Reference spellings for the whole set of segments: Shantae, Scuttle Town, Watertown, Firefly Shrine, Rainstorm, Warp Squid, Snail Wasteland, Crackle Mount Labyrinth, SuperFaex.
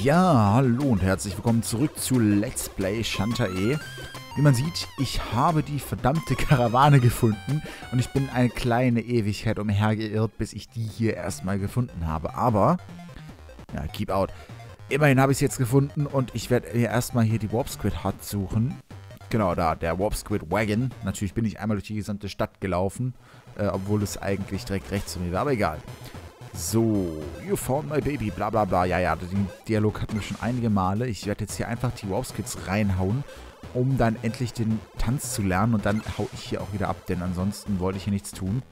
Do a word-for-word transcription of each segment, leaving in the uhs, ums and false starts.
Ja, hallo und herzlich willkommen zurück zu Let's Play Shantae. Wie man sieht, ich habe die verdammte Karawane gefunden und ich bin eine kleine Ewigkeit umhergeirrt, bis ich die hier erstmal gefunden habe. Aber, ja, keep out. Immerhin habe ich es jetzt gefunden und ich werde mir erstmal hier die Warp Squid Hut suchen. Genau, da, der Warp Squid Wagon. Natürlich bin ich einmal durch die gesamte Stadt gelaufen, äh, obwohl es eigentlich direkt rechts von mir war, aber egal. So, you found my baby, bla bla bla. Ja, ja, den Dialog hatten wir schon einige Male. Ich werde jetzt hier einfach die Warp Squids reinhauen, um dann endlich den Tanz zu lernen. Und dann hau ich hier auch wieder ab, denn ansonsten wollte ich hier nichts tun.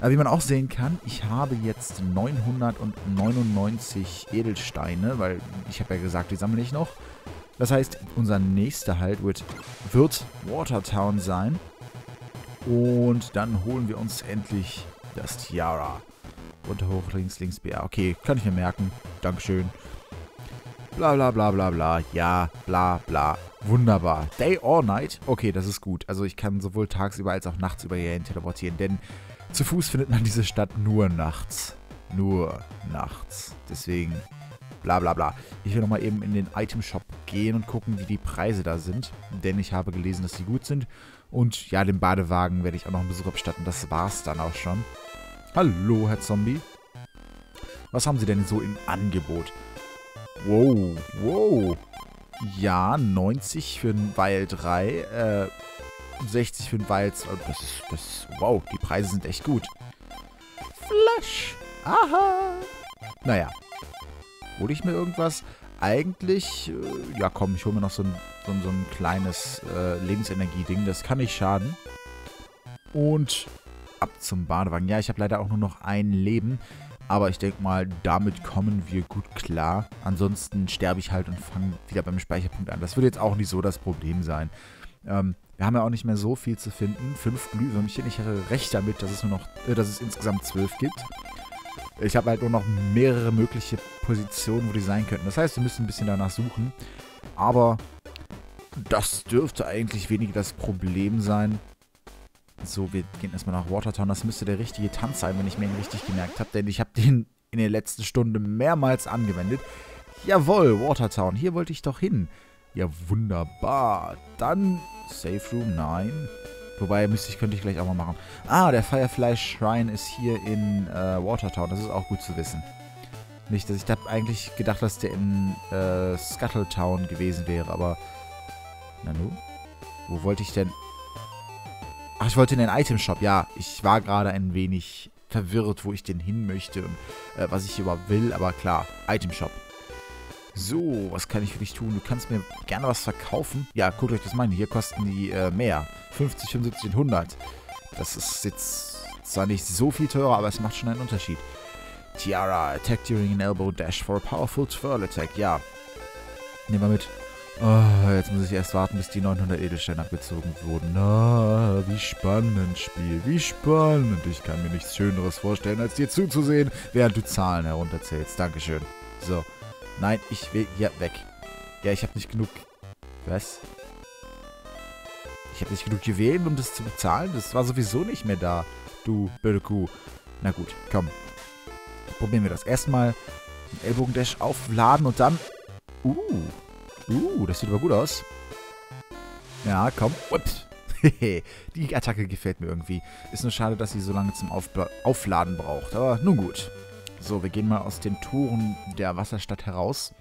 Aber wie man auch sehen kann, ich habe jetzt neunhundertneunundneunzig Edelsteine, weil ich habe ja gesagt, die sammle ich noch. Das heißt, unser nächster Halt wird, wird Watertown sein. Und dann holen wir uns endlich das Tiara. Runter, hoch, links, links, B A. Okay, kann ich mir merken. Dankeschön. Bla, bla, bla, bla, bla. Ja, bla, bla. Wunderbar. Day or night? Okay, das ist gut. Also ich kann sowohl tagsüber als auch nachts über hier hin teleportieren, denn zu Fuß findet man diese Stadt nur nachts. Nur nachts. Deswegen bla, bla, bla. Ich will nochmal eben in den Item-Shop gehen und gucken, wie die Preise da sind, denn ich habe gelesen, dass die gut sind. Und ja, den Badewagen werde ich auch noch einen Besuch abstatten. Das war's dann auch schon. Hallo, Herr Zombie. Was haben Sie denn so im Angebot? Wow, wow. Ja, neunzig für ein Weil drei, äh, sechzig für ein Weil zwei. Das ist, das ist, wow, die Preise sind echt gut. Flash. Aha. Naja. Hol ich mir irgendwas? Eigentlich, äh, ja komm, ich hole mir noch so ein, so ein, so ein kleines äh, Lebensenergie-Ding. Das kann nicht schaden. Und ab zum Badewagen. Ja, ich habe leider auch nur noch ein Leben, aber ich denke mal, damit kommen wir gut klar. Ansonsten sterbe ich halt und fange wieder beim Speicherpunkt an. Das wird jetzt auch nicht so das Problem sein. Ähm, wir haben ja auch nicht mehr so viel zu finden. Fünf Glühwürmchen. Ich hatte recht damit, dass es nur noch, äh, dass es insgesamt zwölf gibt. Ich habe halt nur noch mehrere mögliche Positionen, wo die sein könnten. Das heißt, wir müssen ein bisschen danach suchen. Aber das dürfte eigentlich weniger das Problem sein. So, wir gehen erstmal nach Watertown. Das müsste der richtige Tanz sein, wenn ich mir ihn richtig gemerkt habe. Denn ich habe den in der letzten Stunde mehrmals angewendet. Jawohl, Watertown. Hier wollte ich doch hin. Ja, wunderbar. Dann Safe Room, nein. Wobei, müsste ich, könnte ich gleich auch mal machen. Ah, der Firefly Shrine ist hier in äh, Watertown. Das ist auch gut zu wissen. Nicht, dass ich da eigentlich gedacht, dass der in äh, Scuttle Town gewesen wäre. Aber, na nun, wo wollte ich denn... Ach, ich wollte in den Item-Shop. Ja, ich war gerade ein wenig verwirrt, wo ich denn hin möchte und äh, was ich überhaupt will. Aber klar, Item-Shop. So, was kann ich für dich tun? Du kannst mir gerne was verkaufen. Ja, guckt euch das mal an. Hier kosten die äh, mehr. fünfzig, fünfundsiebzig, hundert. Das ist jetzt zwar nicht so viel teurer, aber es macht schon einen Unterschied. Tiara, attack during an elbow dash for a powerful twirl attack. Ja, nehmen wir mit. Oh, jetzt muss ich erst warten, bis die neunhundert Edelsteine abgezogen wurden. Na, wie spannend, Spiel, wie spannend. Ich kann mir nichts Schöneres vorstellen, als dir zuzusehen, während du Zahlen herunterzählst. Dankeschön. So. Nein, ich will hier weg. Ja, ich habe nicht genug... Was? Ich habe nicht genug Juwelen, um das zu bezahlen. Das war sowieso nicht mehr da, du blöde Kuh. Na gut, komm. Probieren wir das. Erstmal den Ellbogen-Dash aufladen und dann... Uh... Uh, das sieht aber gut aus. Ja, komm. Ups. Die Attacke gefällt mir irgendwie. Ist nur schade, dass sie so lange zum Aufbla- Aufladen braucht. Aber nun gut. So, wir gehen mal aus den Toren der Wasserstadt heraus.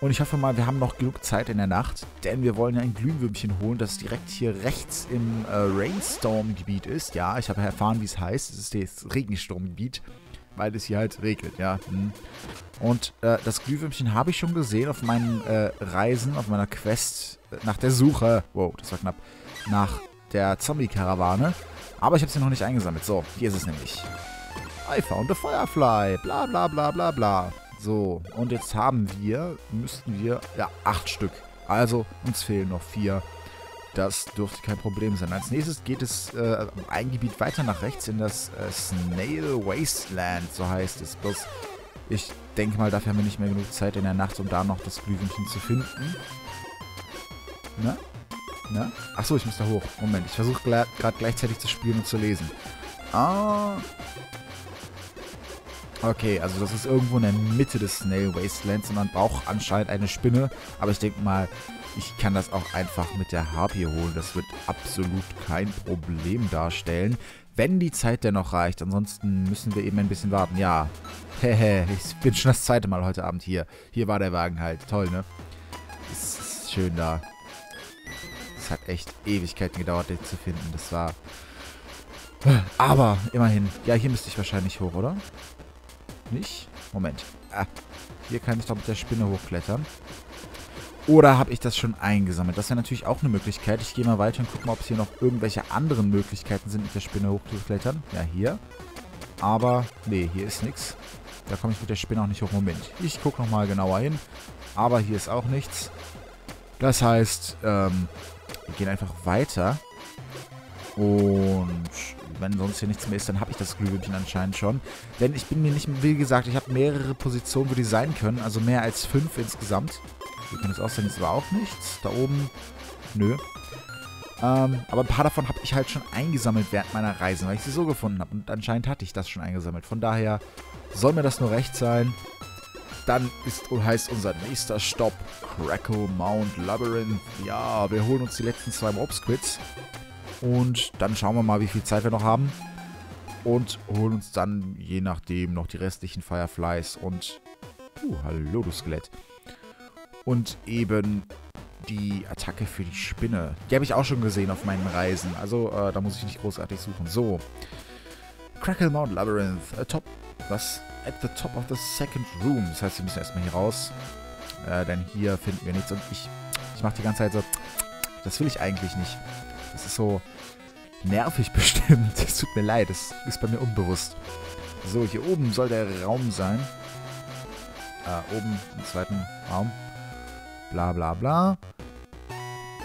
Und ich hoffe mal, wir haben noch genug Zeit in der Nacht. Denn wir wollen ja ein Glühwürmchen holen, das direkt hier rechts im äh, Rainstorm-Gebiet ist. Ja, ich habe erfahren, wie es heißt. Es ist das Regensturmgebiet, weil es hier halt regnet, ja. Und äh, das Glühwürmchen habe ich schon gesehen auf meinen äh, Reisen, auf meiner Quest nach der Suche. Wow, das war knapp. Nach der Zombie-Karawane. Aber ich habe sie noch nicht eingesammelt. So, hier ist es nämlich. I found a Firefly. Bla, bla, bla, bla, bla. So, und jetzt haben wir, müssten wir, ja, acht Stück. Also, uns fehlen noch vier. Das dürfte kein Problem sein. Als nächstes geht es äh, ein Gebiet weiter nach rechts in das äh, Snail Wasteland, so heißt es. Bloß, ich denke mal, dafür haben wir nicht mehr genug Zeit in der Nacht, um da noch das Glühwürmchen zu finden. Na? Na? Achso, ich muss da hoch. Moment, ich versuche gerade gleichzeitig zu spielen und zu lesen. Ah. Okay, also das ist irgendwo in der Mitte des Snail Wastelands und man braucht anscheinend eine Spinne. Aber ich denke mal, ich kann das auch einfach mit der Harpie holen. Das wird absolut kein Problem darstellen, wenn die Zeit denn noch reicht. Ansonsten müssen wir eben ein bisschen warten. Ja, hehe, ich bin schon das zweite Mal heute Abend hier. Hier war der Wagen halt. Toll, ne? Es ist schön da. Es hat echt Ewigkeiten gedauert, den zu finden. Das war... Aber immerhin. Ja, hier müsste ich wahrscheinlich hoch, oder? Nicht? Moment. Ah, hier kann ich doch mit der Spinne hochklettern. Oder habe ich das schon eingesammelt? Das wäre natürlich auch eine Möglichkeit. Ich gehe mal weiter und gucke mal, ob es hier noch irgendwelche anderen Möglichkeiten sind, mit der Spinne hochzuklettern. Ja, hier. Aber, nee, hier ist nichts. Da komme ich mit der Spinne auch nicht hoch. Moment. Ich gucke nochmal genauer hin. Aber hier ist auch nichts. Das heißt, ähm, wir gehen einfach weiter. Und wenn sonst hier nichts mehr ist, dann habe ich das Glühwürmchen anscheinend schon. Denn ich bin mir nicht, wie gesagt, ich habe mehrere Positionen, wo die sein können. Also mehr als fünf insgesamt. Hier kann es aussehen, es war auch nichts. Da oben, nö. Ähm, aber ein paar davon habe ich halt schon eingesammelt während meiner Reise, weil ich sie so gefunden habe. Und anscheinend hatte ich das schon eingesammelt. Von daher soll mir das nur recht sein. Dann ist, heißt unser nächster Stopp Crackle Mount Labyrinth. Ja, wir holen uns die letzten zwei Warp Squids. Und dann schauen wir mal, wie viel Zeit wir noch haben. Und holen uns dann, je nachdem, noch die restlichen Fireflies und... Uh, hallo, du Skelett. Und eben die Attacke für die Spinne. Die habe ich auch schon gesehen auf meinen Reisen. Also, äh, da muss ich nicht großartig suchen. So. Crackle Mount Labyrinth. Äh, top. Was? At the top of the second room. Das heißt, wir müssen erstmal hier raus. Äh, denn hier finden wir nichts. Und ich, ich mache die ganze Zeit so... Das will ich eigentlich nicht. Das ist so nervig bestimmt. Es tut mir leid, das ist bei mir unbewusst. So, hier oben soll der Raum sein. Äh, oben im zweiten Raum. Bla bla bla.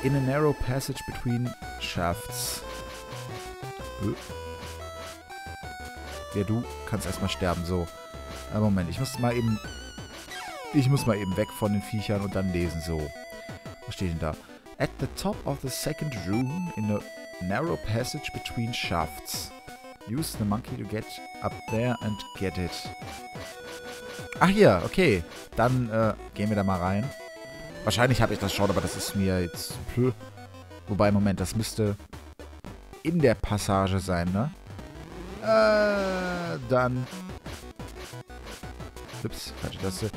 In a narrow passage between shafts. Öh. Ja, du kannst erstmal sterben. So. Äh, Moment, ich muss mal eben... Ich muss mal eben weg von den Viechern und dann lesen. So. Was steht denn da? At the top of the second room, in a narrow passage between shafts. Use the monkey to get up there and get it. Ach hier, okay. Dann äh, gehen wir da mal rein. Wahrscheinlich habe ich das schon, aber das ist mir jetzt... Plö. Wobei, Moment, das müsste in der Passage sein, ne? Äh, dann... Ups, falsche Taste.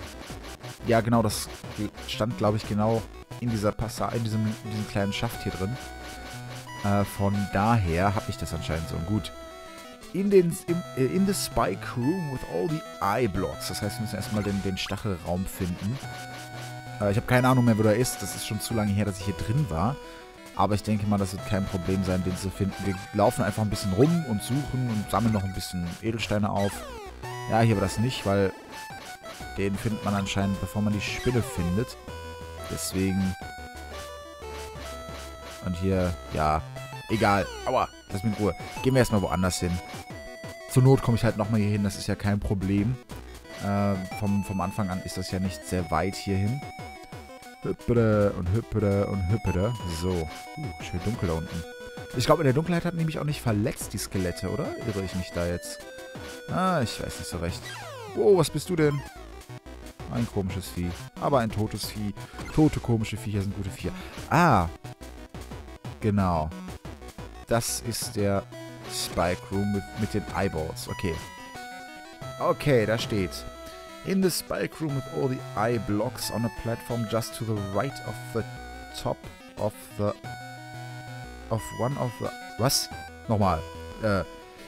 Ja, genau, das stand, glaube ich, genau... in dieser Passage, in diesem, in diesem kleinen Schacht hier drin. Äh, von daher habe ich das anscheinend so. Gut. In, den, in, äh, in the Spike Room with all the eye blocks. Das heißt, wir müssen erstmal den, den Stachelraum finden. Äh, ich habe keine Ahnung mehr, wo der ist. Das ist schon zu lange her, dass ich hier drin war. Aber ich denke mal, das wird kein Problem sein, den zu finden. Wir laufen einfach ein bisschen rum und suchen und sammeln noch ein bisschen Edelsteine auf. Ja, hier war das nicht, weil den findet man anscheinend, bevor man die Spinne findet. Deswegen. Und hier, ja. Egal. Aua, lass mich in Ruhe. Gehen wir erstmal woanders hin. Zur Not komme ich halt nochmal hier hin. Das ist ja kein Problem. Äh, vom, vom Anfang an ist das ja nicht sehr weit hierhin. Hüppere und hüppere und hüppere. So. Uh, schön dunkel da unten. Ich glaube, in der Dunkelheit hat nämlich auch nicht verletzt, die Skelette, oder? Irre ich mich da jetzt? Ah, ich weiß nicht so recht. Wow, was bist du denn? Ein komisches Vieh. Aber ein totes Vieh. Tote komische Viecher sind gute Viecher. Ah. Genau. Das ist der Spike Room mit, mit den Eyeballs. Okay. Okay, da steht. In the Spike Room with all the eye blocks on a platform just to the right of the top of the... Of one of the... Was? Nochmal. Äh...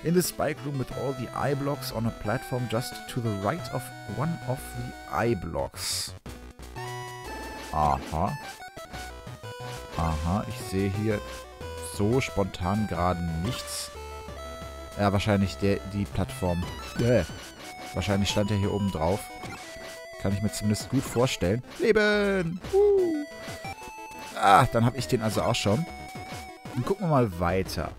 In the spike room with all the eye blocks on a platform just to the right of one of the eye blocks. Aha. Aha, ich sehe hier so spontan gerade nichts. Ja, wahrscheinlich der, die Plattform. Äh. Wahrscheinlich stand er hier oben drauf. Kann ich mir zumindest gut vorstellen. Leben! Uh. Ah, dann habe ich den also auch schon. Dann gucken wir mal weiter.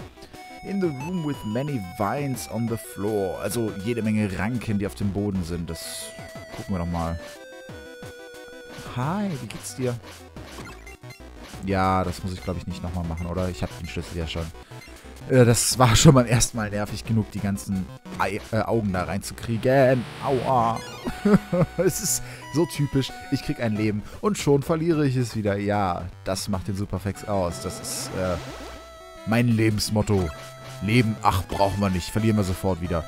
In the room with many vines on the floor. Also jede Menge Ranken, die auf dem Boden sind. Das gucken wir doch mal. Hi, wie geht's dir? Ja, das muss ich glaube ich nicht nochmal machen, oder? Ich habe den Schlüssel ja schon. Das war schon beim ersten Mal nervig genug, die ganzen Ei, äh, Augen da reinzukriegen. Aua. Es ist so typisch. Ich krieg ein Leben und schon verliere ich es wieder. Ja, das macht den SuperFaex aus. Das ist äh, mein Lebensmotto. Leben, ach, brauchen wir nicht. Verlieren wir sofort wieder.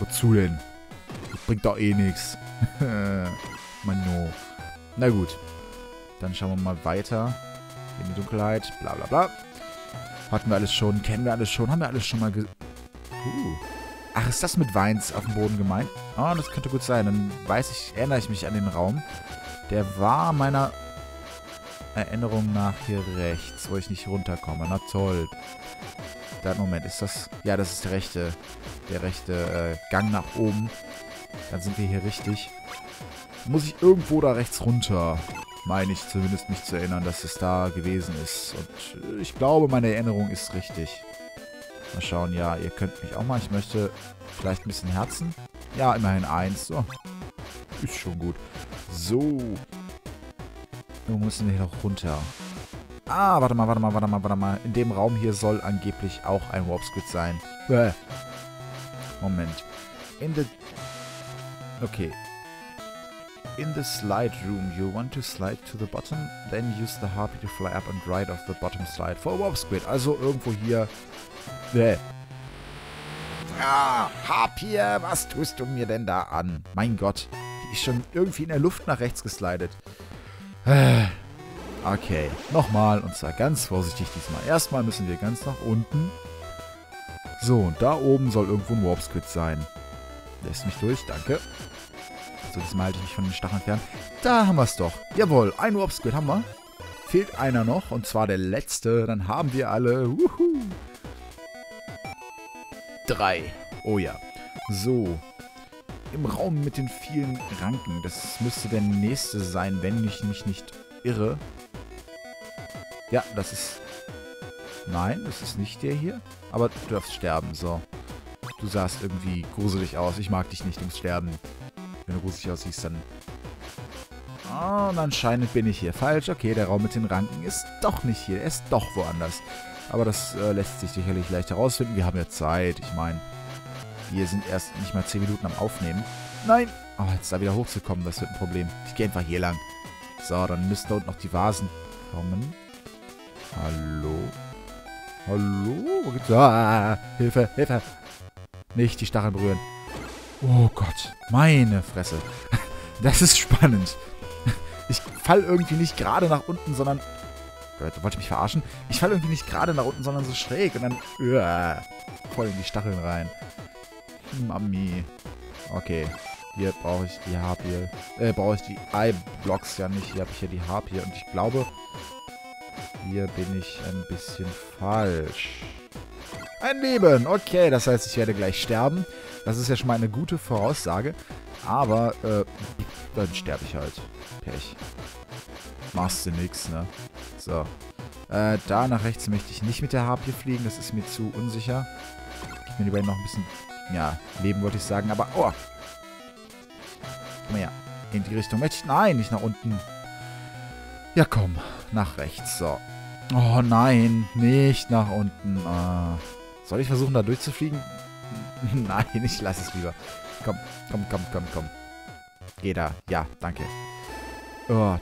Wozu denn? Das bringt doch eh nichts. Mano. Na gut. Dann schauen wir mal weiter. In die Dunkelheit. Bla bla bla. Hatten wir alles schon? Kennen wir alles schon? Haben wir alles schon mal ge... Uh. Ach, ist das mit Weins auf dem Boden gemeint? Oh, das könnte gut sein. Dann weiß ich, erinnere ich mich an den Raum. Der war meiner Erinnerung nach hier rechts, wo ich nicht runterkomme. Na toll. Da, Moment, ist das... Ja, das ist der rechte, der rechte äh, Gang nach oben. Dann sind wir hier richtig. Muss ich irgendwo da rechts runter... Meine ich zumindest mich zu erinnern, dass es da gewesen ist. Und ich glaube, meine Erinnerung ist richtig. Mal schauen, ja, ihr könnt mich auch mal. Ich möchte vielleicht ein bisschen Herzen. Ja, immerhin eins. So. Ist schon gut. So. Wo müssen wir hier noch runter? Ah, warte mal, warte mal, warte mal, warte mal. In dem Raum hier soll angeblich auch ein Warp Squid sein. Bäh. Moment. In the... Okay. In the slide room, you want to slide to the bottom, then use the harpy to fly up and ride off the bottom slide for a warp squid. Also irgendwo hier. Bäh. Ah, Harpy, was tust du mir denn da an? Mein Gott, die ist schon irgendwie in der Luft nach rechts geslidet. Okay, nochmal und zwar ganz vorsichtig diesmal. Erstmal müssen wir ganz nach unten. So, und da oben soll irgendwo ein Warp Squid sein. Lässt mich durch, danke. So, diesmal halte ich mich von den Stacheln fern. Da haben wir es doch. Jawohl, ein Warp Squid haben wir. Fehlt einer noch, und zwar der letzte. Dann haben wir alle. Wuhu. Drei. Oh ja. So. Im Raum mit den vielen Ranken. Das müsste der nächste sein, wenn ich mich nicht irre. Ja, das ist... Nein, das ist nicht der hier. Aber du darfst sterben, so. Du sahst irgendwie gruselig aus. Ich mag dich nicht, du musst sterben. Wenn du russig aussiehst, dann... Oh, und anscheinend bin ich hier falsch. Okay, der Raum mit den Ranken ist doch nicht hier. Er ist doch woanders. Aber das äh, lässt sich sicherlich leicht herausfinden. Wir haben ja Zeit. Ich meine, wir sind erst nicht mal zehn Minuten am Aufnehmen. Nein! Oh, jetzt da wieder hochzukommen, das wird ein Problem. Ich gehe einfach hier lang. So, dann müssen da unten noch die Vasen kommen. Hallo? Hallo? Wo gibt's... Ah, Hilfe, Hilfe! Nicht die Stacheln berühren. Oh Gott, meine Fresse. Das ist spannend. Ich falle irgendwie nicht gerade nach unten, sondern... Wollt ihr mich verarschen? Ich falle irgendwie nicht gerade nach unten, sondern so schräg. Und dann... Uah, voll in die Stacheln rein. Mami. Okay. Hier brauche ich die Harpie. Äh, brauche ich die Eye-Blocks ja nicht. Hier habe ich ja die Harpie. Und ich glaube, hier bin ich ein bisschen falsch. Ein Leben. Okay, das heißt, ich werde gleich sterben. Das ist ja schon mal eine gute Voraussage. Aber, äh, dann sterbe ich halt. Pech. Machst du nix, ne? So. Äh, da nach rechts möchte ich nicht mit der Harpie fliegen. Das ist mir zu unsicher. Ich will lieber noch ein bisschen, ja, Leben wollte ich sagen. Aber, oh. Komm her. In die Richtung möchte ich, nein, nicht nach unten. Ja, komm. Nach rechts, so. Oh, nein. Nicht nach unten. Äh, soll ich versuchen, da durchzufliegen? Nein, ich lasse es lieber. Komm, komm, komm, komm, komm. Geh da. Ja, danke. Oh.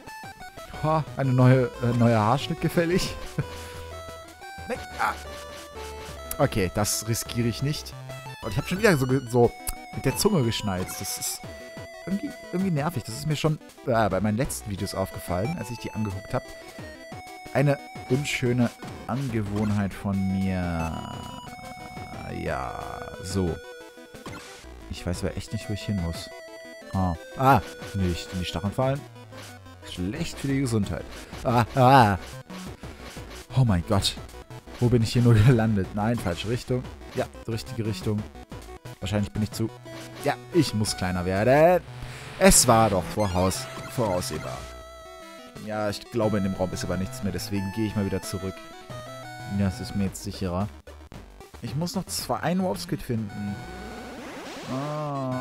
Oh, eine neue, äh, neuer Haarschnitt gefällig. Nein. Ah. Okay, das riskiere ich nicht. Und ich habe schon wieder so, so mit der Zunge geschnalzt. Das ist irgendwie, irgendwie nervig. Das ist mir schon äh, bei meinen letzten Videos aufgefallen, als ich die angeguckt habe. Eine unschöne Angewohnheit von mir... Ja, so. Ich weiß aber echt nicht, wo ich hin muss. Ah, ah nicht in die Stacheln fallen. Schlecht für die Gesundheit. Ah, ah. Oh mein Gott. Wo bin ich hier nur gelandet? Nein, falsche Richtung. Ja, richtige Richtung. Wahrscheinlich bin ich zu... Ja, ich muss kleiner werden. Es war doch voraus, voraussehbar. Ja, ich glaube, in dem Raum ist aber nichts mehr. Deswegen gehe ich mal wieder zurück. Das ist mir jetzt sicherer. Ich muss noch zwei ein Warp Squid finden. Oh,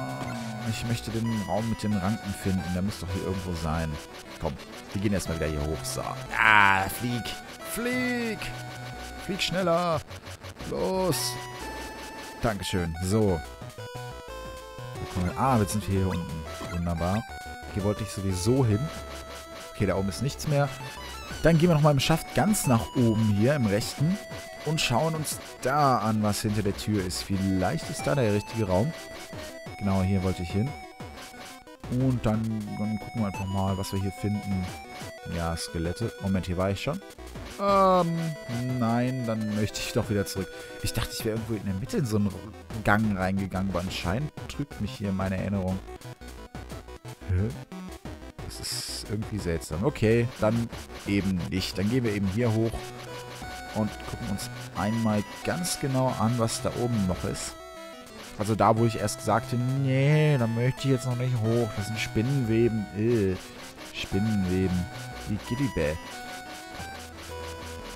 ich möchte den Raum mit den Ranken finden. Der muss doch hier irgendwo sein. Komm, wir gehen erstmal wieder hier hoch. So. Ah, flieg. Flieg. Flieg schneller. Los. Dankeschön. So. Ah, jetzt sind wir hier unten. Wunderbar. Hier wollte ich sowieso hin. Okay, da oben ist nichts mehr. Dann gehen wir nochmal im Schaft ganz nach oben hier, im rechten. Und schauen uns da an, was hinter der Tür ist. Vielleicht ist da der richtige Raum. Genau, hier wollte ich hin. Und dann, dann gucken wir einfach mal, was wir hier finden. Ja, Skelette. Moment, hier war ich schon. Ähm, nein, dann möchte ich doch wieder zurück. Ich dachte, ich wäre irgendwo in der Mitte in so einen Gang reingegangen, aber anscheinend trügt mich hier meine Erinnerung. Hä? Das ist irgendwie seltsam. Okay, dann eben nicht. Dann gehen wir eben hier hoch und gucken uns einmal ganz genau an, was da oben noch ist. Also da, wo ich erst sagte, nee, da möchte ich jetzt noch nicht hoch. Das sind Spinnenweben. Äh, Spinnenweben. Die Giddibä.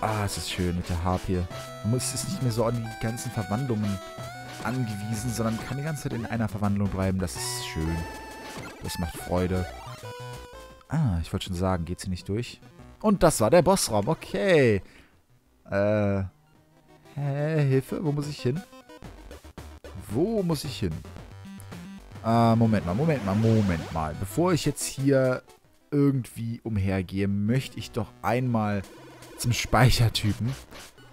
Ah, es ist schön mit der Harp hier. Man muss es nicht mehr so an die ganzen Verwandlungen angewiesen, sondern kann die ganze Zeit in einer Verwandlung bleiben. Das ist schön. Das macht Freude. Ah, ich wollte schon sagen, geht's hier nicht durch? Und das war der Bossraum. Okay. Äh. Hä, Hilfe? Wo muss ich hin? Wo muss ich hin? Äh, Moment mal, Moment mal, Moment mal. Bevor ich jetzt hier irgendwie umhergehe, möchte ich doch einmal zum Speichertypen.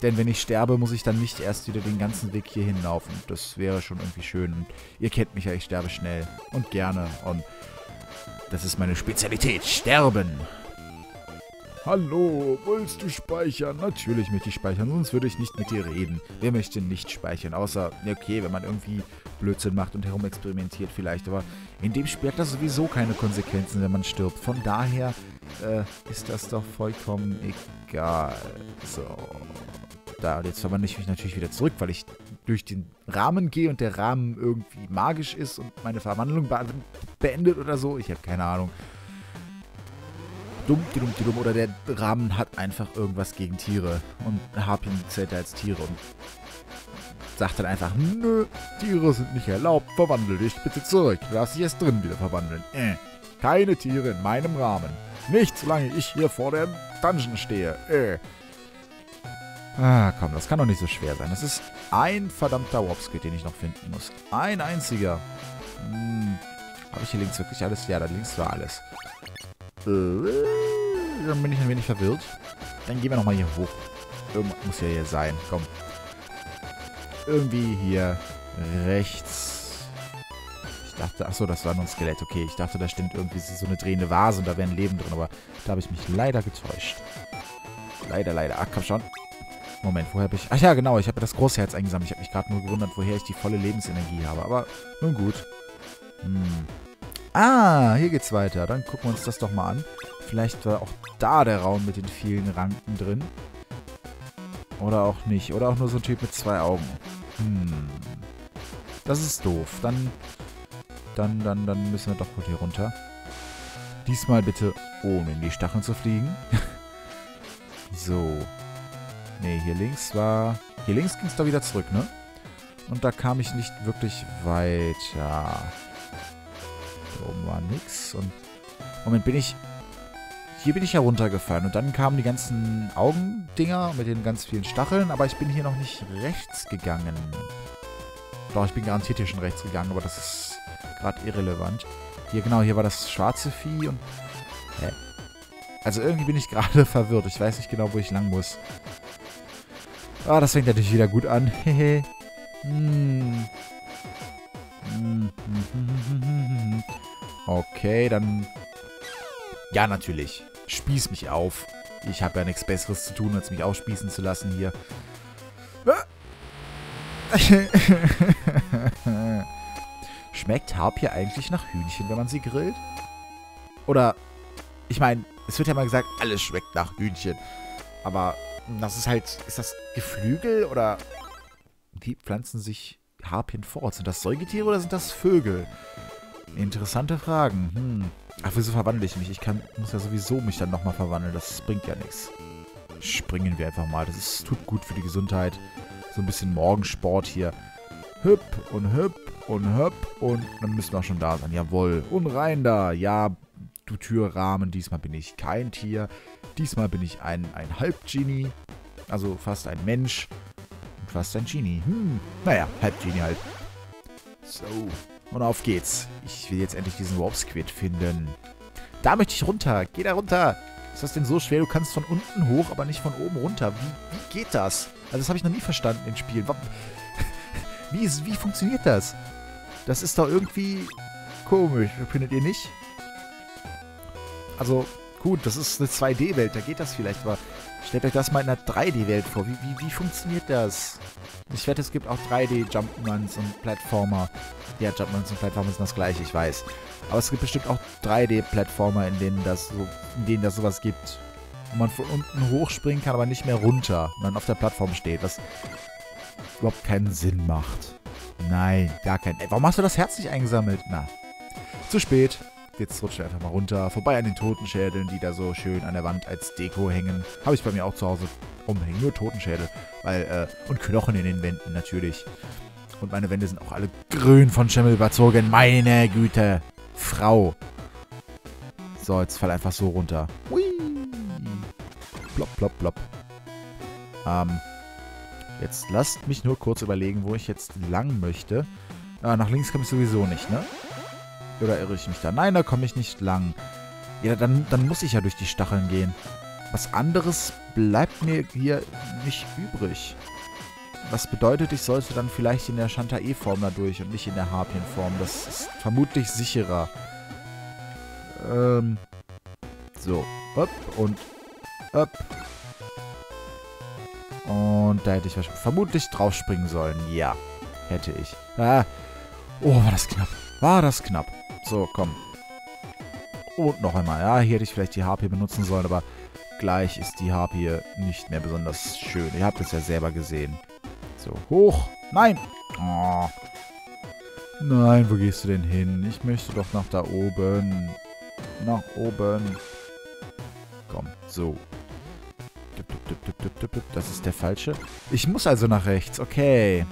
Denn wenn ich sterbe, muss ich dann nicht erst wieder den ganzen Weg hier hinlaufen. Das wäre schon irgendwie schön. Und ihr kennt mich ja, ich sterbe schnell und gerne. Und das ist meine Spezialität, sterben. Hallo, willst du speichern? Natürlich möchte ich speichern, sonst würde ich nicht mit dir reden. Wer möchte nicht speichern? Außer, okay, wenn man irgendwie Blödsinn macht und herumexperimentiert vielleicht. Aber in dem Spiel hat das sowieso keine Konsequenzen, wenn man stirbt. Von daher äh, ist das doch vollkommen egal. So, da jetzt verwandle ich mich natürlich wieder zurück, weil ich durch den Rahmen gehe und der Rahmen irgendwie magisch ist und meine Verwandlung be beendet oder so. Ich habe keine Ahnung. Dumm, dumm, dumm, oder der Rahmen hat einfach irgendwas gegen Tiere. Und Harpien zählt er als Tiere und sagt dann einfach, nö, Tiere sind nicht erlaubt, verwandle dich bitte zurück. Du darfst dich erst drin wieder verwandeln. Äh, keine Tiere in meinem Rahmen. Nicht, solange ich hier vor dem Dungeon stehe. Äh. Ah, komm, das kann doch nicht so schwer sein. Das ist ein verdammter Warp Squid, den ich noch finden muss. Ein einziger. Hm, habe ich hier links wirklich alles? Ja, da links war alles. Dann bin ich ein wenig verwirrt. Dann gehen wir nochmal hier hoch. Irgendwas muss ja hier sein. Komm. Irgendwie hier rechts. Ich dachte, achso, das war nur ein Skelett. Okay, ich dachte, da stimmt irgendwie so eine drehende Vase und da wäre ein Leben drin. Aber da habe ich mich leider getäuscht. Leider, leider. Ach, komm schon. Moment, woher habe ich... Ach ja, genau, ich habe das Großherz eingesammelt. Ich habe mich gerade nur gewundert, woher ich die volle Lebensenergie habe. Aber nun gut. Hm. Ah, hier geht's weiter. Dann gucken wir uns das doch mal an. Vielleicht war auch da der Raum mit den vielen Ranken drin. Oder auch nicht. Oder auch nur so ein Typ mit zwei Augen. Hm. Das ist doof. Dann, dann, dann, dann müssen wir doch gut hier runter. Diesmal bitte ohne in die Stacheln zu fliegen. So. Ne, hier links war... Hier links ging's da wieder zurück, ne? Und da kam ich nicht wirklich weiter. Da oben war nix. Und Moment, bin ich... Hier bin ich ja runtergefallen. Und dann kamen die ganzen Augendinger mit den ganz vielen Stacheln. Aber ich bin hier noch nicht rechts gegangen. Doch, ich bin garantiert hier schon rechts gegangen. Aber das ist gerade irrelevant. Hier, genau, hier war das schwarze Vieh. Und hä? Also irgendwie bin ich gerade verwirrt. Ich weiß nicht genau, wo ich lang muss. Ah, das fängt natürlich wieder gut an. Hehe. Hm... Okay, dann... Ja, natürlich. Spieß mich auf. Ich habe ja nichts Besseres zu tun, als mich aufspießen zu lassen hier. Schmeckt Harpie eigentlich nach Hühnchen, wenn man sie grillt? Oder... Ich meine, es wird ja mal gesagt, alles schmeckt nach Hühnchen. Aber das ist halt... Ist das Geflügel oder... Wie pflanzen sich... Harpien fort. Sind das Säugetiere oder sind das Vögel? Interessante Fragen. Hm. Ach, wieso verwandle ich mich? Ich kann, muss ja sowieso mich dann nochmal verwandeln. Das bringt ja nichts. Springen wir einfach mal. Das ist, tut gut für die Gesundheit. So ein bisschen Morgensport hier. Hüpp und hüpp und hüpp und dann müssen wir auch schon da sein. Jawohl. Und rein da. Ja, du Türrahmen. Diesmal bin ich kein Tier. Diesmal bin ich ein, ein Halbgenie. Also fast ein Mensch. Fast ein Genie. Hm. Naja, halb Genie halt. So. Und auf geht's. Ich will jetzt endlich diesen Warp Squid finden. Da möchte ich runter. Geh da runter. Ist das denn so schwer? Du kannst von unten hoch, aber nicht von oben runter. Wie, wie geht das? Also das habe ich noch nie verstanden im Spiel. Wie, ist, wie funktioniert das? Das ist doch irgendwie komisch. Findet ihr nicht? Also gut, das ist eine zwei D-Welt. Da geht das vielleicht, aber stellt euch das mal in einer drei D-Welt vor. Wie, wie, wie funktioniert das? Ich wette, es gibt auch drei D-Jump'n'Runs und Plattformer. Ja, Jump'n'Runs und Plattformer sind das gleiche, ich weiß. Aber es gibt bestimmt auch drei D-Plattformer, in denen das so, in denen das sowas gibt. Wo man von unten hochspringen kann, aber nicht mehr runter. Und dann auf der Plattform steht, was überhaupt keinen Sinn macht. Nein, gar keinen. Ey, warum hast du das Herz nicht eingesammelt? Na, zu spät. Jetzt rutscht er einfach mal runter. Vorbei an den Totenschädeln, die da so schön an der Wand als Deko hängen. Habe ich bei mir auch zu Hause rumhängen. Nur Totenschädel. Weil, äh, und Knochen in den Wänden natürlich. Und meine Wände sind auch alle grün von Schimmel überzogen. Meine Güte. Frau. So, jetzt fall einfach so runter. Hui. Plopp, plopp, plopp. Ähm. Jetzt lasst mich nur kurz überlegen, wo ich jetzt lang möchte. Ah, nach links komme ich sowieso nicht, ne? Oder irre ich mich da? Nein, da komme ich nicht lang. Ja, dann, dann muss ich ja durch die Stacheln gehen. Was anderes bleibt mir hier nicht übrig. Was bedeutet, ich sollte dann vielleicht in der Shantae-Form da durch und nicht in der Harpien-Form. Das ist vermutlich sicherer. Ähm. So. Upp und. Upp. Und da hätte ich vermutlich drauf springen sollen. Ja. Hätte ich. Ah. Oh, war das knapp. War das knapp. So, komm. Und noch einmal. Ja, hier hätte ich vielleicht die Harpie benutzen sollen, aber gleich ist die Harpie nicht mehr besonders schön. Ihr habt es ja selber gesehen. So, hoch. Nein. Oh. Nein, wo gehst du denn hin? Ich möchte doch nach da oben. Nach oben. Komm, so. Das ist der falsche. Ich muss also nach rechts. Okay.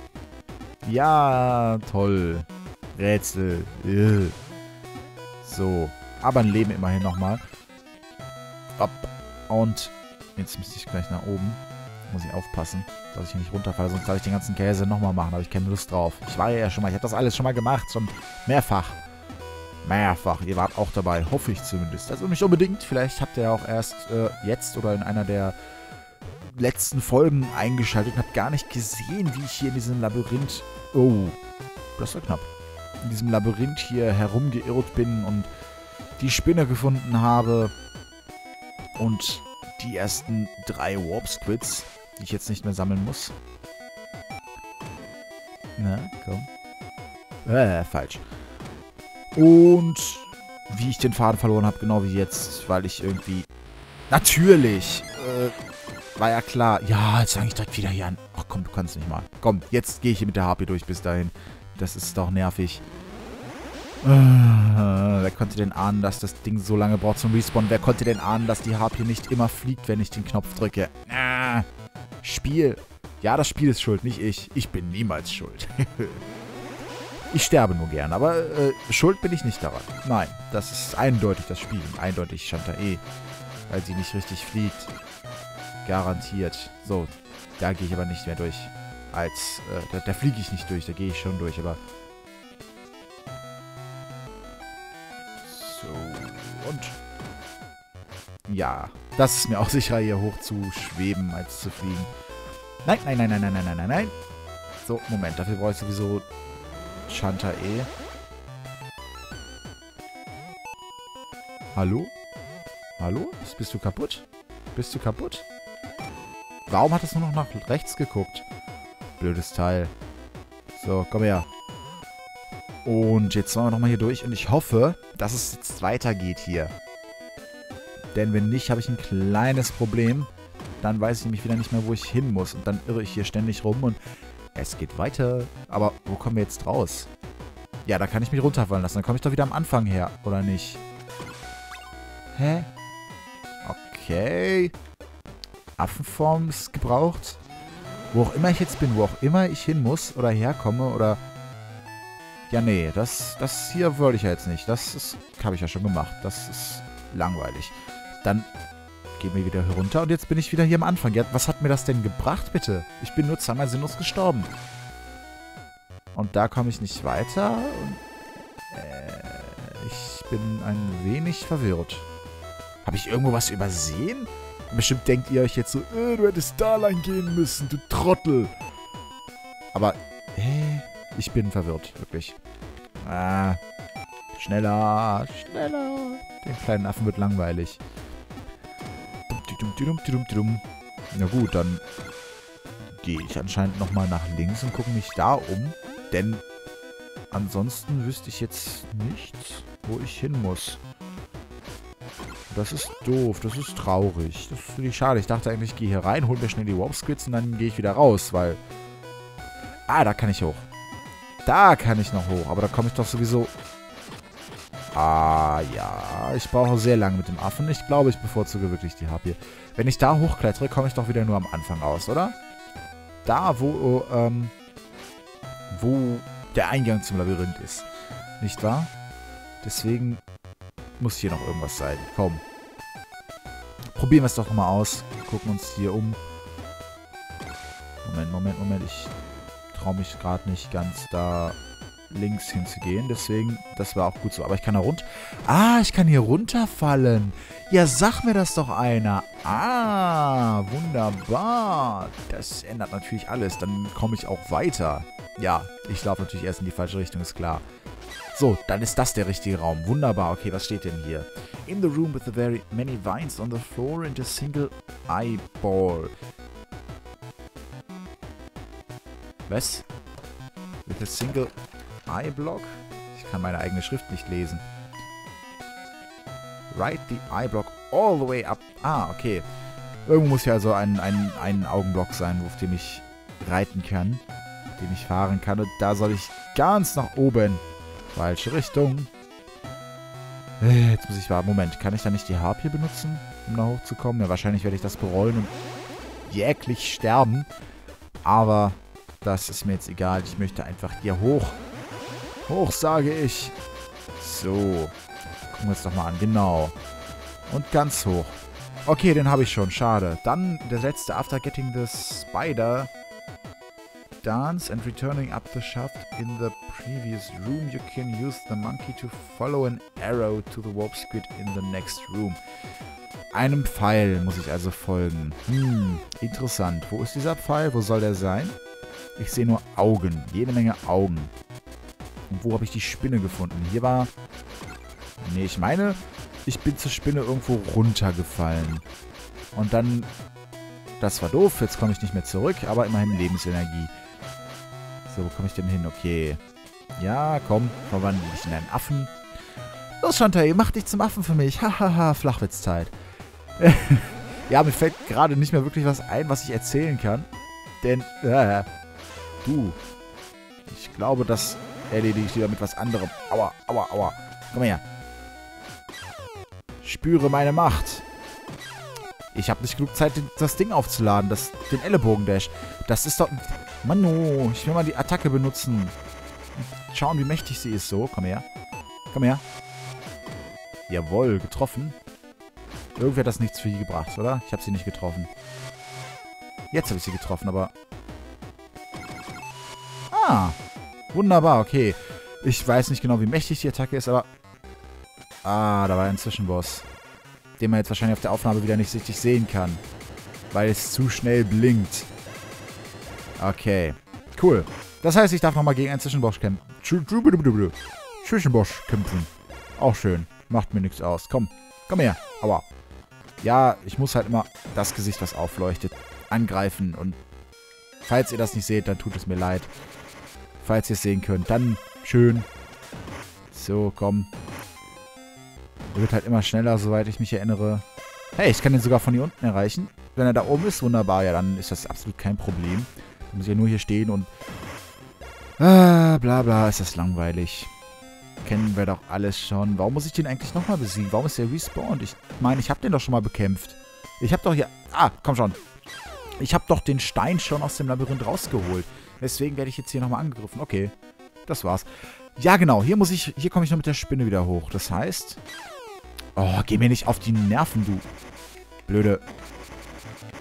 Ja, toll. Rätsel. Ugh. So. Aber ein Leben immerhin nochmal. Ab. Und jetzt müsste ich gleich nach oben. Muss ich aufpassen, dass ich nicht runterfalle. Sonst darf ich den ganzen Käse nochmal machen. Da habe ich keine Lust drauf. Ich war ja schon mal. Ich habe das alles schon mal gemacht. Schon mehrfach. Mehrfach. Ihr wart auch dabei. Hoffe ich zumindest. Also nicht unbedingt. Vielleicht habt ihr ja auch erst äh, jetzt oder in einer der letzten Folgen eingeschaltet und habt gar nicht gesehen, wie ich hier in diesem Labyrinth... Oh. Das war knapp. In diesem Labyrinth hier herumgeirrt bin und die Spinne gefunden habe und die ersten drei Warp Squids, die ich jetzt nicht mehr sammeln muss. Na, komm. Äh, falsch. Und wie ich den Faden verloren habe, genau wie jetzt, weil ich irgendwie... Natürlich! Äh, war ja klar. Ja, jetzt fange ich direkt wieder hier an. Ach komm, du kannst nicht mal. Komm, jetzt gehe ich hier mit der Harpie durch bis dahin. Das ist doch nervig. Äh, wer konnte denn ahnen, dass das Ding so lange braucht zum Respawn? Wer konnte denn ahnen, dass die Harpie nicht immer fliegt, wenn ich den Knopf drücke? Äh, Spiel. Ja, das Spiel ist schuld, nicht ich. Ich bin niemals schuld. Ich sterbe nur gern, aber äh, schuld bin ich nicht daran. Nein, das ist eindeutig das Spiel. Eindeutig Shantae. Weil sie nicht richtig fliegt. Garantiert. So, da gehe ich aber nicht mehr durch. Als, äh, da, da fliege ich nicht durch, da gehe ich schon durch, aber... So, und... Ja, das ist mir auch sicherer, hier hoch zu schweben, als zu fliegen. Nein, nein, nein, nein, nein, nein, nein, nein, nein. So, Moment, dafür brauche ich sowieso Shantae. Hallo? Hallo? Bist du kaputt? Bist du kaputt? Warum hat es nur noch nach rechts geguckt? Blödes Teil. So, komm her. Und jetzt wollen wir nochmal hier durch. Und ich hoffe, dass es jetzt weitergeht hier. Denn wenn nicht, habe ich ein kleines Problem. Dann weiß ich nämlich wieder nicht mehr, wo ich hin muss. Und dann irre ich hier ständig rum und es geht weiter. Aber wo kommen wir jetzt raus? Ja, da kann ich mich runterfallen lassen. Dann komme ich doch wieder am Anfang her, oder nicht? Hä? Okay. Affenform ist gebraucht. Wo auch immer ich jetzt bin, wo auch immer ich hin muss oder herkomme oder... Ja, nee, das, das hier wollte ich ja jetzt nicht. Das habe ich ja schon gemacht. Das ist langweilig. Dann gehen wir wieder herunter und jetzt bin ich wieder hier am Anfang. Ja, was hat mir das denn gebracht, bitte? Ich bin nur zweimal sinnlos gestorben. Und da komme ich nicht weiter. Und Äh, ich bin ein wenig verwirrt. Habe ich irgendwo was übersehen? Bestimmt denkt ihr euch jetzt so, äh, du hättest da lang gehen müssen, du Trottel. Aber, äh, ich bin verwirrt, wirklich. Ah, schneller, schneller. Den kleinen Affen wird langweilig. Na gut, dann gehe ich anscheinend nochmal nach links und gucke mich da um. Denn ansonsten wüsste ich jetzt nicht, wo ich hin muss. Das ist doof, das ist traurig. Das ist wirklich schade. Ich dachte eigentlich, ich gehe hier rein, hol mir schnell die Warp Squids und dann gehe ich wieder raus, weil... Ah, da kann ich hoch. Da kann ich noch hoch, aber da komme ich doch sowieso... Ah, ja. Ich brauche sehr lange mit dem Affen. Ich glaube, ich bevorzuge wirklich die Harpie. Wenn ich da hochklettere, komme ich doch wieder nur am Anfang aus, oder? Da, wo, ähm... wo der Eingang zum Labyrinth ist. Nicht wahr? Deswegen... muss hier noch irgendwas sein. Komm. Probieren wir es doch mal aus. Gucken uns hier um. Moment, Moment, Moment. Ich traue mich gerade nicht ganz da links hinzugehen. Deswegen, das war auch gut so. Aber ich kann da runter... Ah, ich kann hier runterfallen. Ja, sag mir das doch einer. Ah, wunderbar. Das ändert natürlich alles. Dann komme ich auch weiter. Ja, ich laufe natürlich erst in die falsche Richtung, ist klar. So, dann ist das der richtige Raum. Wunderbar. Okay, was steht denn hier? In the room with the very many vines on the floor and a single eyeball. Was? With a single eye block? Ich kann meine eigene Schrift nicht lesen. Write the eye block all the way up. Ah, okay. Irgendwo muss ja also ein, ein, ein Augenblock sein, auf dem ich reiten kann. Den ich fahren kann. Und da soll ich ganz nach oben... Falsche Richtung. Jetzt muss ich warten. Moment, kann ich da nicht die Harpie benutzen, um da hochzukommen? Ja, wahrscheinlich werde ich das bereuen und jäglich sterben. Aber das ist mir jetzt egal. Ich möchte einfach hier hoch. Hoch, sage ich. So. Gucken wir uns doch mal an. Genau. Und ganz hoch. Okay, den habe ich schon. Schade. Dann der letzte. After getting the spider... Dance and returning up the shaft in the previous room, you can use the monkey to follow an arrow to the warp squid in the next room. Einem Pfeil muss ich also folgen. Hm, interessant. Wo ist dieser Pfeil? Wo soll der sein? Ich sehe nur Augen. Jede Menge Augen. Und wo habe ich die Spinne gefunden? Hier war... Nee, ich meine, ich bin zur Spinne irgendwo runtergefallen. Und dann... Das war doof. Jetzt komme ich nicht mehr zurück, aber immerhin Lebensenergie. So, wo komme ich denn hin? Okay. Ja, komm. Verwandle dich in einen Affen. Los, Shantae, mach dich zum Affen für mich. Hahaha, Flachwitzzeit. Ja, mir fällt gerade nicht mehr wirklich was ein, was ich erzählen kann. Denn, äh, du. Ich glaube, das erledige ich lieber mit was anderem. Aua, aua, aua. Komm her. Spüre meine Macht. Ich habe nicht genug Zeit, das Ding aufzuladen. Das, den Ellenbogen-Dash. Das ist doch... Manu, ich will mal die Attacke benutzen. Schauen, wie mächtig sie ist. So, komm her. Komm her. Jawohl, getroffen. Irgendwie hat das nichts für sie gebracht, oder? Ich habe sie nicht getroffen. Jetzt habe ich sie getroffen, aber... Ah, wunderbar, okay. Ich weiß nicht genau, wie mächtig die Attacke ist, aber... Ah, da war ein Zwischenboss. Den man jetzt wahrscheinlich auf der Aufnahme wieder nicht richtig sehen kann. Weil es zu schnell blinkt. Okay. Cool. Das heißt, ich darf nochmal gegen einen Zwischenboss kämpfen. Zwischenboss kämpfen. Auch schön. Macht mir nichts aus. Komm. Komm her. Aua. Ja, ich muss halt immer das Gesicht, was aufleuchtet, angreifen. Und falls ihr das nicht seht, dann tut es mir leid. Falls ihr es sehen könnt, dann schön. So, komm. Wird halt immer schneller, soweit ich mich erinnere. Hey, ich kann den sogar von hier unten erreichen. Wenn er da oben ist, wunderbar. Ja, dann ist das absolut kein Problem. Dann muss ich ja nur hier stehen und... Ah, bla bla, ist das langweilig. Kennen wir doch alles schon. Warum muss ich den eigentlich nochmal besiegen? Warum ist der respawned? Ich meine, ich habe den doch schon mal bekämpft. Ich habe doch hier... Ah, komm schon. Ich habe doch den Stein schon aus dem Labyrinth rausgeholt. Deswegen werde ich jetzt hier nochmal angegriffen. Okay, das war's. Ja, genau. Hier muss ich... Hier komme ich noch mit der Spinne wieder hoch. Das heißt... Oh, geh mir nicht auf die Nerven, du. Blöde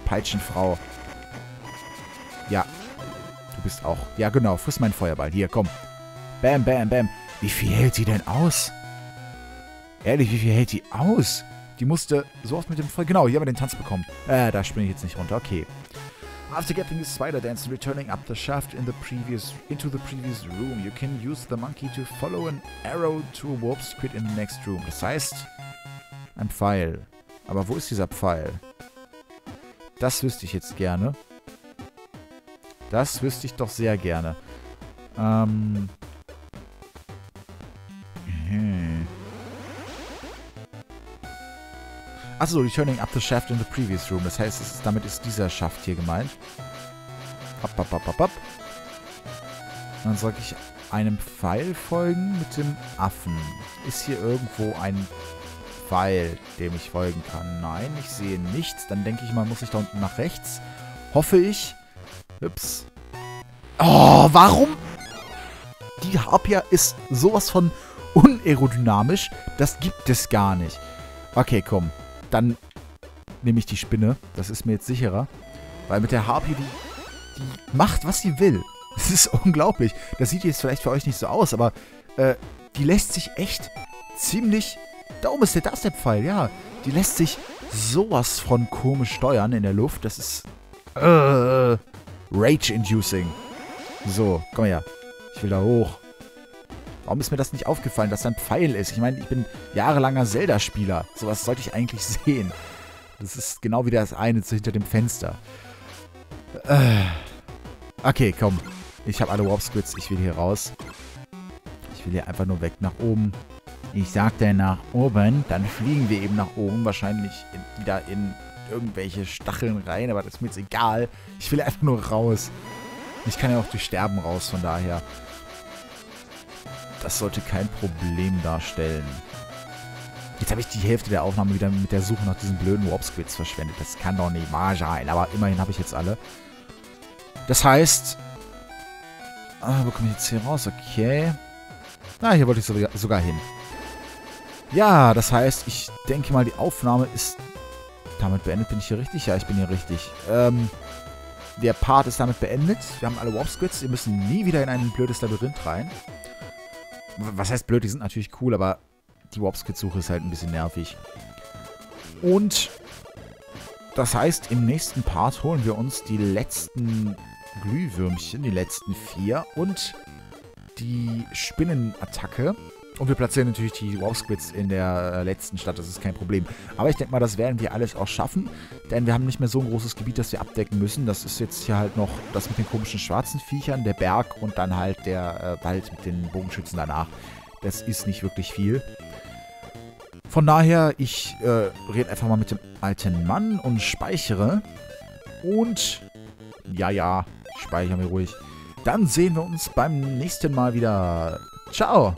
Peitschenfrau. Ja, du bist auch... Ja, genau, friss meinen Feuerball. Hier, komm. Bam, bam, bam. Wie viel hält die denn aus? Ehrlich, wie viel hält die aus? Die musste so oft mit dem Feuer... Genau, hier haben wir den Tanz bekommen. Äh, da springe ich jetzt nicht runter. Okay. After getting the spider dance, returning up the shaft in the previous, into the previous room, you can use the monkey to follow an arrow to a warp squid in the next room. Das heißt, ein Pfeil. Aber wo ist dieser Pfeil? Das wüsste ich jetzt gerne. Das wüsste ich doch sehr gerne. Ähm... Hm. Achso, returning up the shaft in the previous room. Das heißt, es ist, damit ist dieser Schaft hier gemeint. Hopp, hopp, hopp, hopp, hopp. Und dann soll ich einem Pfeil folgen mit dem Affen. Ist hier irgendwo ein Pfeil, dem ich folgen kann? Nein, ich sehe nichts. Dann denke ich mal, muss ich da unten nach rechts. Hoffe ich. Ups. Oh, warum? Die Harpia ist sowas von unaerodynamisch. Das gibt es gar nicht. Okay, komm. Dann nehme ich die Spinne. Das ist mir jetzt sicherer. Weil mit der Harpie, die, die macht, was sie will. Das ist unglaublich. Das sieht jetzt vielleicht für euch nicht so aus, aber äh, die lässt sich echt ziemlich... Da oben ist der, da ist der Pfeil, ja. Die lässt sich sowas von komisch steuern in der Luft. Das ist... Äh, Rage-inducing. So, komm her. Ich will da hoch. Warum ist mir das nicht aufgefallen, dass da ein Pfeil ist? Ich meine, ich bin jahrelanger Zelda-Spieler. Sowas sollte ich eigentlich sehen. Das ist genau wie das eine so hinter dem Fenster. Äh. Okay, komm. Ich habe alle Warp Squids. Ich will hier raus. Ich will hier einfach nur weg nach oben. Ich sagte nach oben. Dann fliegen wir eben nach oben. Wahrscheinlich in, wieder in irgendwelche Stacheln rein. Aber das ist mir jetzt egal. Ich will einfach nur raus. Ich kann ja auch durch Sterben raus, von daher... Das sollte kein Problem darstellen. Jetzt habe ich die Hälfte der Aufnahme wieder mit der Suche nach diesen blöden Warp Squids verschwendet. Das kann doch nicht wahr sein, aber immerhin habe ich jetzt alle. Das heißt... Ah, wo komme ich jetzt hier raus? Okay. Na, ah, hier wollte ich sogar hin. Ja, das heißt, ich denke mal, die Aufnahme ist... Damit beendet. Bin ich hier richtig? Ja, ich bin hier richtig. Ähm, der Part ist damit beendet. Wir haben alle Warp Squids. Wir müssen nie wieder in ein blödes Labyrinth rein. Was heißt blöd, die sind natürlich cool, aber die Warp Squid-Suche ist halt ein bisschen nervig. Und das heißt, im nächsten Part holen wir uns die letzten Glühwürmchen, die letzten vier und die Spinnenattacke. Und wir platzieren natürlich die Warp Squids in der letzten Stadt, das ist kein Problem. Aber ich denke mal, das werden wir alles auch schaffen, denn wir haben nicht mehr so ein großes Gebiet, das wir abdecken müssen. Das ist jetzt hier halt noch das mit den komischen schwarzen Viechern, der Berg und dann halt der äh, Wald mit den Bogenschützen danach. Das ist nicht wirklich viel. Von daher, ich äh, rede einfach mal mit dem alten Mann und speichere. Und, ja, ja, speichern wir ruhig. Dann sehen wir uns beim nächsten Mal wieder. Ciao!